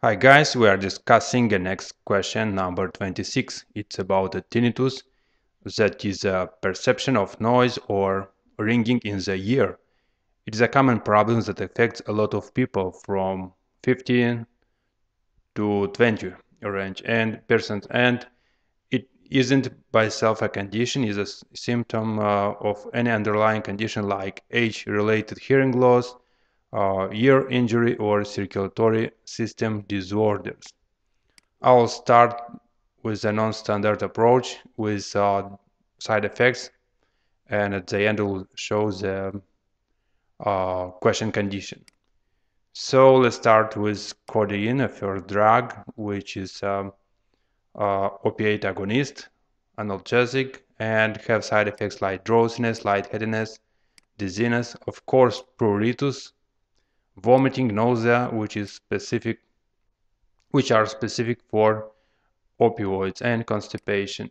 Hi guys, we are discussing the next question, number 26. It's about the tinnitus, that is a perception of noise or ringing in the ear. It is a common problem that affects a lot of people from 15 to 20 range and percent, and it isn't by itself a condition, is a symptom of any underlying condition like age-related hearing loss, ear injury or circulatory system disorders. I'll start with a non-standard approach with side effects, and at the end we'll show the question condition. So let's start with codeine, a first drug, which is opiate agonist, analgesic, and have side effects like drowsiness, lightheadedness, dizziness, of course pruritus, vomiting, nausea, which are specific for opioids, and constipation.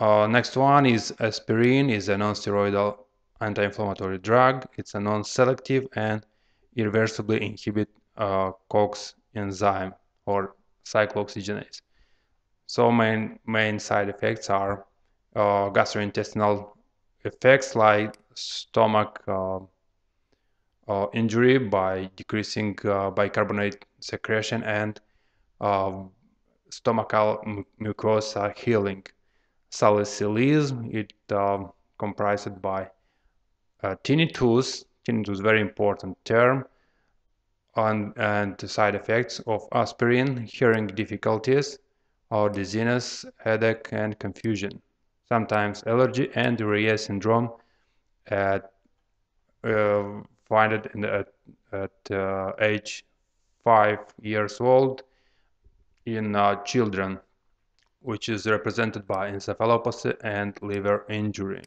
Next one is aspirin, is a non-steroidal anti-inflammatory drug. It's a non-selective and irreversibly inhibit COX enzyme or cyclooxygenase. So main side effects are gastrointestinal effects like stomach injury by decreasing bicarbonate secretion and stomachal mucosa healing. Salicylism, it comprised by tinnitus, very important term, and the side effects of aspirin, hearing difficulties, dizziness, headache, and confusion. Sometimes allergy and Reye's syndrome at age 5 years old in children, which is represented by encephalopathy and liver injury.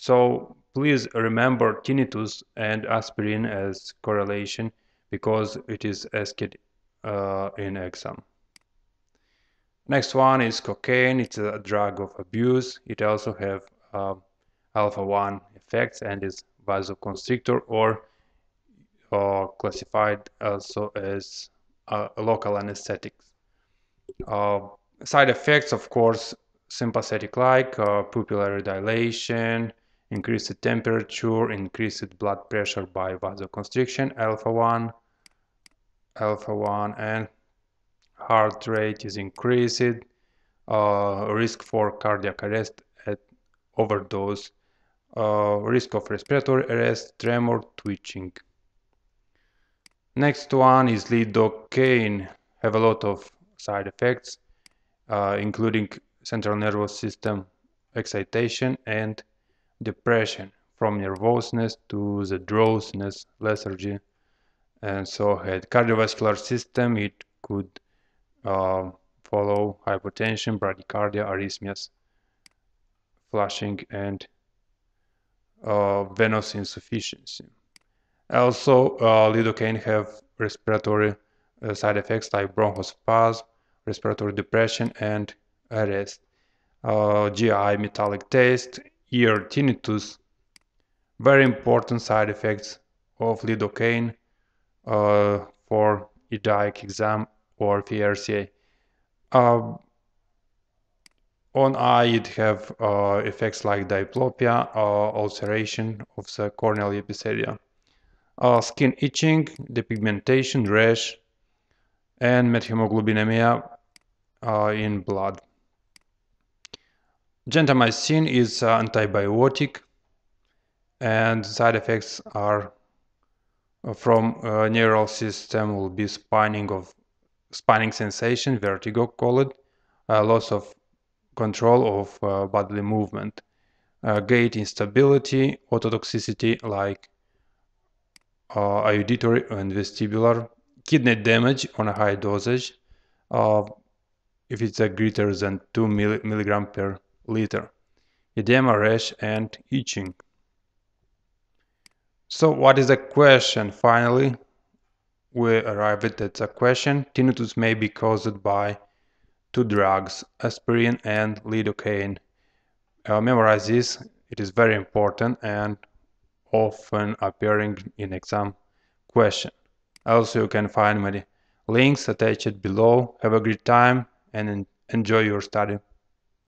So please remember tinnitus and aspirin as correlation because it is asked in exam. Next one is cocaine. It's a drug of abuse. It also have alpha-1 effects and is vasoconstrictor or classified also as local anesthetics. Side effects, of course, sympathetic-like, pupillary dilation, increased temperature, increased blood pressure by vasoconstriction, alpha-1, and heart rate is increased, risk for cardiac arrest at overdose, risk of respiratory arrest, tremor, twitching. Next one is lidocaine. Have a lot of side effects, including central nervous system excitation and depression, from nervousness to the drowsiness, lethargy, and so had cardiovascular system. It could follow hypotension, bradycardia, arrhythmias, flushing, and venous insufficiency. Also, lidocaine have respiratory side effects like bronchospasm, respiratory depression, and arrest, GI metallic taste, ear tinnitus. Very important side effects of lidocaine for EDAIC exam or FRCA. On eye, it have effects like diplopia, ulceration of the corneal epithelia, skin itching, depigmentation, rash, and methemoglobinemia in blood. Gentamicin is antibiotic, and side effects are from neural system will be spinning sensation, vertigo called, loss of control of bodily movement, gait instability, ototoxicity like auditory and vestibular, kidney damage on a high dosage if it's greater than 2 milligram per liter, edema, rash, and itching. So what is the question? Finally, we arrived at the question. Tinnitus may be caused by two drugs, aspirin and lidocaine. Memorize this, it is very important and often appearing in exam question. Also, you can find my links attached below. Have a great time and enjoy your study.